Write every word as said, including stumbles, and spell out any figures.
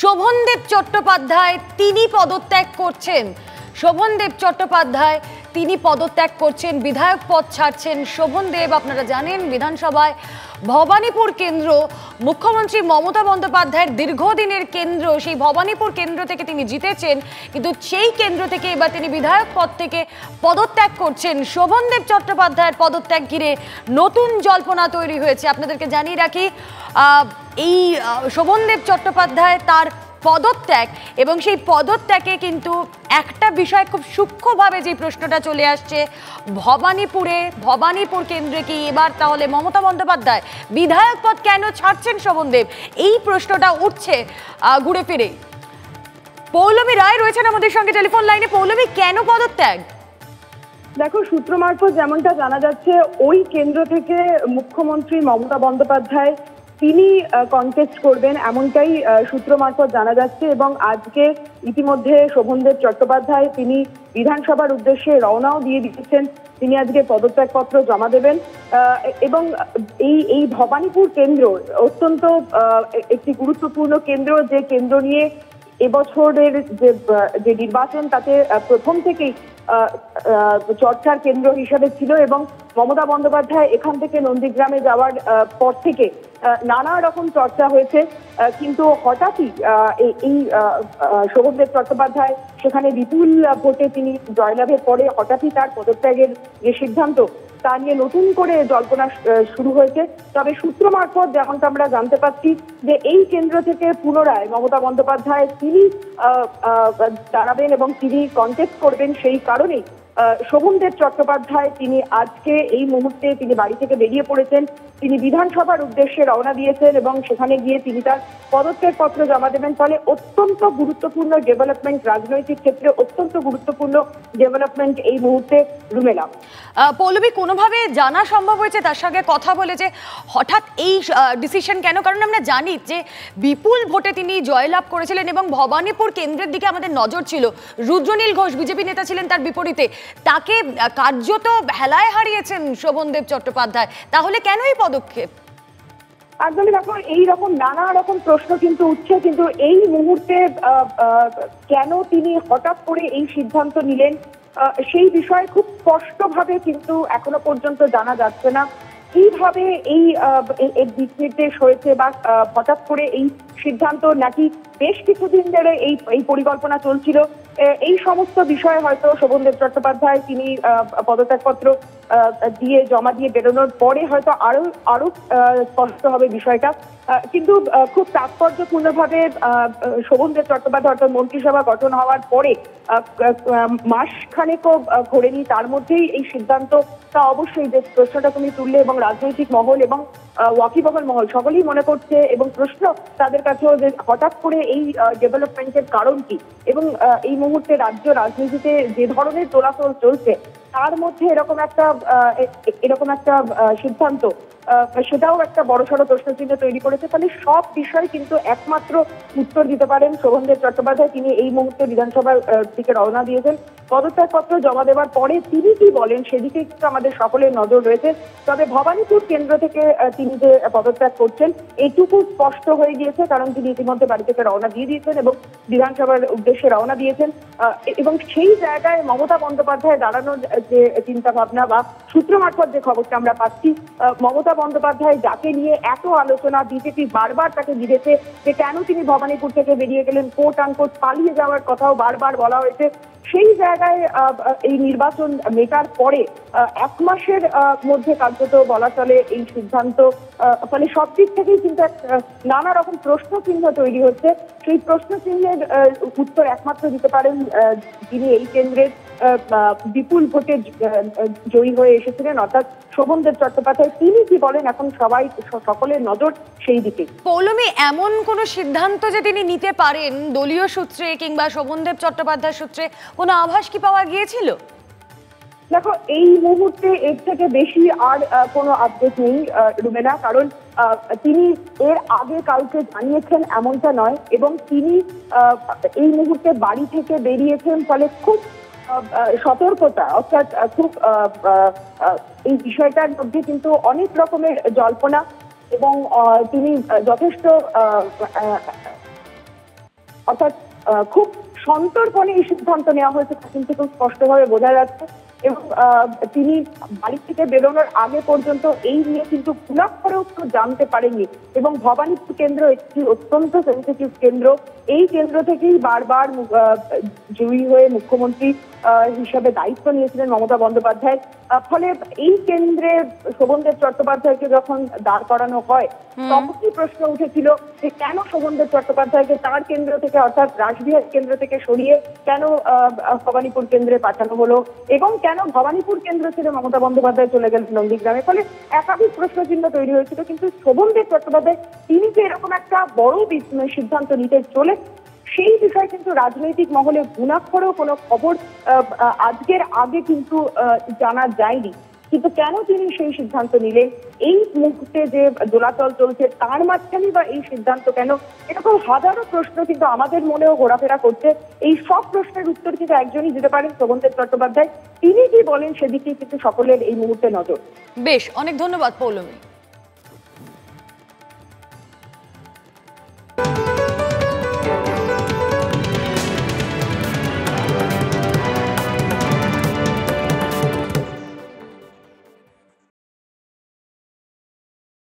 শোভনদেব চট্টোপাধ্যায় তিনি পদত্যাগ করছেন। শোভনদেব চট্টোপাধ্যায় তিনি পদত্যাগ করছেন, বিধায়ক পদ ছাড়ছেন। শোভনদেব আপনারা জানেন বিধানসভায় ভবানীপুর কেন্দ্র, মুখ্যমন্ত্রী মমতা বন্দ্যোপাধ্যায়ের দীর্ঘদিনের কেন্দ্র, সেই ভবানীপুর কেন্দ্র থেকে তিনি জিতেছেন, কিন্তু সেই কেন্দ্র থেকে এবার তিনি বিধায়ক পদ থেকে পদত্যাগ করছেন। শোভনদেব চট্টোপাধ্যায়ের পদত্যাগ ঘিরে নতুন জল্পনা তৈরি হয়েছে। আপনাদেরকে জানিয়ে রাখি, এই শোভনদেব চট্টোপাধ্যায় তার পদত্যাগ এবং সেই পদত্যাগে কিন্তু একটা বিষয় খুব সূক্ষ্মভাবে যে প্রশ্নটা চলে আসছে, ভবানীপুরে ভবানীপুর কেন্দ্রে কি এবার তাহলে মমতা বন্দ্যোপাধ্যায় বিধায়ক পদ কেন ছাড়ছেন শোভনদেব? এই প্রশ্নটা উঠছে ঘুরে ফিরে। পৌলমী রায় রয়েছেন আমাদের সঙ্গে টেলিফোন লাইনে। পৌলমী, কেন পদত্যাগ? দেখো, সূত্র মারফত যেমনটা জানা যাচ্ছে, ওই কেন্দ্র থেকে মুখ্যমন্ত্রী মমতা বন্দ্যোপাধ্যায় তিনি কন্টেস্ট করবেন, এমনটাই সূত্র মারফত জানা যাচ্ছে। এবং আজকে ইতিমধ্যে শোভনদেব চট্টোপাধ্যায় তিনি বিধানসভার উদ্দেশ্যে রওনাও দিয়ে দিয়েছেন। তিনি আজকে পদত্যাগপত্র জমা দেবেন এবং এই এই ভবানীপুর কেন্দ্র অত্যন্ত একটি গুরুত্বপূর্ণ কেন্দ্র, যে কেন্দ্র নিয়ে এবছরের যে যে নির্বাচন তাতে প্রথম থেকেই চর্চার কেন্দ্র হিসাবে ছিল। এবং মমতা বন্দ্যোপাধ্যায় এখান থেকে নন্দীগ্রামে যাওয়ার পর থেকে নানা রকম চর্চা হয়েছে, কিন্তু হঠাৎই এই শোভনদেব চট্টোপাধ্যায় সেখানে বিপুল ভোটে তিনি জয়লাভের পরে হঠাৎই তার পদত্যাগের যে সিদ্ধান্ত, তা নিয়ে নতুন করে জল্পনা শুরু হয়েছে। তবে সূত্র মারফত যেমনটা আমরা জানতে পারছি যে এই কেন্দ্র থেকে পুনরায় মমতা বন্দ্যোপাধ্যায় তিনি দাঁড়াবেন এবং তিনি কন্টেস্ট করবেন, সেই কারণেই শোভনদেব চট্টোপাধ্যায় তিনি আজকে এই মুহূর্তে তিনি বাড়ি থেকে বেরিয়ে পড়েছেন। তিনি বিধানসভার উদ্দেশ্যে রওনা দিয়েছেন এবং সেখানে গিয়ে তিনি তার পদত্যাগ পত্র জমা দেবেন। ফলে অত্যন্ত গুরুত্বপূর্ণ ডেভেলপমেন্ট, রাজনৈতিক ক্ষেত্রে অত্যন্ত গুরুত্বপূর্ণ ডেভেলপমেন্ট এই মুহূর্তে রুমেলা। পৌলমী, কোনোভাবে জানা সম্ভব হয়েছে তার সঙ্গে কথা বলে যে হঠাৎ এই ডিসিশন কেন? কারণ আমরা জানি যে বিপুল ভোটে তিনি জয়লাভ করেছিলেন এবং ভবানীপুর কেন্দ্রের দিকে আমাদের নজর ছিল। রুদ্রনীল ঘোষ বিজেপি নেতা ছিলেন, তার বিপরীতে তাকে কার্যত হেলায় হারিয়েছেন শোভনদেব চট্টোপাধ্যায়। তাহলে কেন এই পদক্ষেপ? একদমই দেখো, এইরকম নানা রকম প্রশ্ন কিন্তু উঠছে, কিন্তু এই মুহূর্তে কেন তিনি হঠাৎ করে এই সিদ্ধান্ত নিলেন সেই বিষয়ে খুব স্পষ্টভাবে কিন্তু এখনো পর্যন্ত জানা যাচ্ছে না। কিভাবে এই দিক নির্দেশ হয়েছে বা হঠাৎ করে এই সিদ্ধান্ত, নাকি বেশ কিছুদিন ধরে এই এই পরিকল্পনা চলছিল, এই সমস্ত বিষয়ে হয়তো শোভনদেব চট্টোপাধ্যায় তিনি পদত্যাগপত্র দিয়ে জমা দিয়ে বেরোনোর পরে হয়তো আরো আরো স্পষ্ট হবে বিষয়টা। কিন্তু খুব তাৎপর্যপূর্ণভাবে শোভনদেব চট্টোপাধ্যায় অর্থাৎ মন্ত্রিসভা গঠন হওয়ার পরে মাসখানেকও ঘোরেনি, তার মধ্যেই এই সিদ্ধান্ত। তা অবশ্যই যে প্রশ্নটা তুমি তুললে এবং রাজনৈতিক মহল এবং ওয়াকিবহাল মহল সকলেই মনে করছে এবং প্রশ্ন তাদের কাছেও যে হঠাৎ করে এই ডেভেলপমেন্টের কারণ কি, এবং এই মুহূর্তে রাজ্য রাজনীতিতে যে ধরনের চলাচল চলছে তার মধ্যে এরকম একটা এরকম একটা সিদ্ধান্ত, সেটাও একটা বড়সড় প্রশ্নচিহ্ন তৈরি করেছে। ফলে সব বিষয় কিন্তু একমাত্র উত্তর দিতে পারেন শোভনদেব চট্টোপাধ্যায়। তিনি এই মুহূর্তে বিধানসভার দিকে রওনা দিয়েছেন। পদত্যাগপত্র জমা দেওয়ার পরে তিনি কি বলেন সেদিকে কিন্তু আমাদের সকলের নজর রয়েছে। তবে ভবানীপুর কেন্দ্র থেকে তিনি যে পদত্যাগ করছেন এটুকু স্পষ্ট হয়ে গিয়েছে, কারণ তিনি ইতিমধ্যে বাড়ি থেকে রওনা দিয়ে দিয়েছেন এবং বিধানসভার উদ্দেশ্যে রওনা দিয়েছেন। এবং সেই জায়গায় মমতা বন্দ্যোপাধ্যায় দাঁড়ানোর যে চিন্তা ভাবনা বা সূত্র মারফত যে খবরটা আমরা পাচ্ছি, মমতা বন্দ্যোপাধ্যায় যাকে নিয়ে এত আলোচনা, বিজেপি বারবার তাকে ঘিরেছে যে কেন তিনি ভবানীপুর থেকে বেরিয়ে গেলেন, কোট আনকোট পালিয়ে যাওয়ার কথাও বারবার বলা হয়েছে, সেই জায়গায় এই নির্বাচন মেটার পরে এক মাসের মধ্যে কার্যত বলা চলে এই সিদ্ধান্ত। ফলে সব দিক থেকেই কিন্তু নানা রকম প্রশ্নচিহ্ন তৈরি হচ্ছে। সেই প্রশ্নচিহ্নের উত্তর একমাত্র দিতে পারেন যিনি এই কেন্দ্রের বিপুল ভোটে জয়ী হয়ে এসেছিলেন, অর্থাৎ শোভনদেব চট্টোপাধ্যায়। তিনি কি বলেন এখন সবাই সকলের নজর সেই দিকে। পৌলমী, এমন কোন সিদ্ধান্ত যে তিনি নিতে পারেন দলীয় সূত্রে কিংবা শোভনদেব চট্টোপাধ্যায় সূত্রে কোনো আভাস কি পাওয়া গিয়েছিল? দেখো, এই মুহূর্তে এর থেকে বেশি আর কোনো আপডেট নেই রুমেনা, কারণ তিনি এর আগে কাউকে জানিয়েছেন এমনটা নয় এবং তিনি এই মুহূর্তে বাড়ি থেকে বেরিয়েছেন। ফলে খুব সতর্কতা, অর্থাৎ খুব এই বিষয়টার মধ্যে কিন্তু অনেক রকমের জল্পনা এবং তিনি যথেষ্ট অর্থাৎ খুব সন্তর্পণে এই সিদ্ধান্ত নেওয়া হয়েছে তা কিন্তু খুব স্পষ্টভাবে বোঝা যাচ্ছে। এবং তিনি বাড়ি থেকে বেরোনোর আগে পর্যন্ত এই নিয়ে কিন্তু পুলাপ করেও কেউ জানতে পারেননি। এবং ভবানীপুর কেন্দ্র একটি অত্যন্ত সেন্সিটিভ কেন্দ্র, এই কেন্দ্র থেকেই বারবার জয়ী হয়ে মুখ্যমন্ত্রী হিসাবে দায়িত্ব নিয়েছিলেন মমতা বন্দ্যোপাধ্যায়। ফলে এই কেন্দ্রে শোভনদেব চট্টোপাধ্যায়কে যখন দাঁড় করানো হয় তখনই প্রশ্ন উঠেছিল যে কেন শোভনদেব চট্টোপাধ্যায়কে তার কেন্দ্র থেকে অর্থাৎ রাসবিহার কেন্দ্র থেকে সরিয়ে কেন ভবানীপুর কেন্দ্রে পাঠানো হলো এবং কেন ভবানীপুর কেন্দ্র ছেড়ে মমতা বন্দ্যোপাধ্যায় চলে গেলেন নন্দীগ্রামে। ফলে একাধিক প্রশ্নচিহ্ন তৈরি হয়েছিল, কিন্তু শোভনদেব চট্টোপাধ্যায় তিনি যে এরকম একটা বড় সিদ্ধান্ত নিতে চলে সেই বিষয়ে কিন্তু রাজনৈতিক মহলে ঘুণাক্ষরেও কোনো খবর আজকের আগে কিন্তু জানা যায়নি। কিন্তু কেন তিনি সেই সিদ্ধান্ত নিলেন, এই মুহূর্তে যে দোলাচল চলছে তার মাঝখানে বা এই সিদ্ধান্ত কেন, এরকম হাজারো প্রশ্ন কিন্তু আমাদের মনেও ঘোরাফেরা করছে। এই সব প্রশ্নের উত্তর কিন্তু একজনই দিতে পারেন, শোভনদেব চট্টোপাধ্যায়। তিনি কি বলেন সেদিকে কিন্তু সকলের এই মুহূর্তে নজর। বেশ, অনেক ধন্যবাদ পৌলমী।